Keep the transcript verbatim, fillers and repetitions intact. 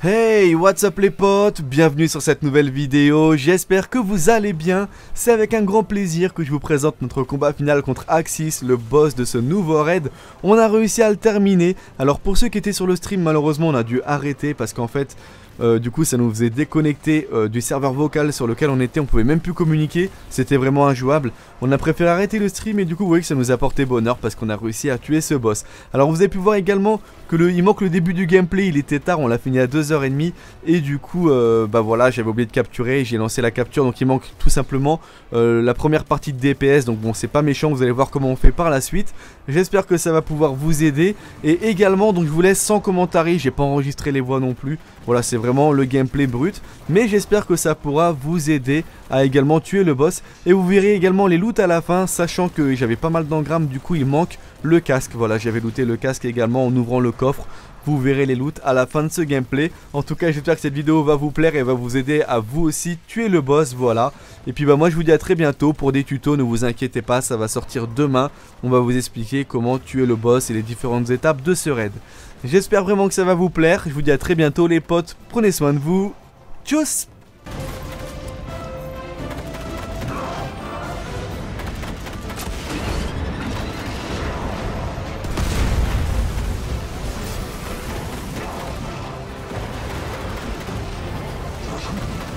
Hey, what's up les potes, bienvenue sur cette nouvelle vidéo, j'espère que vous allez bien. C'est avec un grand plaisir que je vous présente notre combat final contre Aksis, le boss de ce nouveau raid. On a réussi à le terminer. Alors pour ceux qui étaient sur le stream, malheureusement on a dû arrêter parce qu'en fait euh, du coup ça nous faisait déconnecter euh, du serveur vocal sur lequel on était, on pouvait même plus communiquer, c'était vraiment injouable. On a préféré arrêter le stream et du coup vous voyez que ça nous a porté bonheur parce qu'on a réussi à tuer ce boss. Alors vous avez pu voir également que le, il manque le début du gameplay, il était tard, on l'a fini à deux heures trente et du coup euh, bah voilà, j'avais oublié de capturer, j'ai lancé la capture, donc il manque tout simplement euh, la première partie de D P S, donc bon c'est pas méchant, vous allez voir comment on fait par la suite. J'espère que ça va pouvoir vous aider et également donc je vous laisse sans commentaire, j'ai pas enregistré les voix non plus, voilà c'est vraiment le gameplay brut, mais j'espère que ça pourra vous aider à également tuer le boss et vous verrez également les loots à la fin, sachant que j'avais pas mal d'engrammes, du coup il manque le casque, voilà j'avais looté le casque également en ouvrant le coffre. Vous verrez les loots à la fin de ce gameplay. En tout cas j'espère que cette vidéo va vous plaire et va vous aider à vous aussi tuer le boss, voilà. Et puis bah moi je vous dis à très bientôt pour des tutos, ne vous inquiétez pas, ça va sortir demain. On va vous expliquer comment tuer le boss et les différentes étapes de ce raid. J'espère vraiment que ça va vous plaire, je vous dis à très bientôt les potes, prenez soin de vous, tchuss. Come on.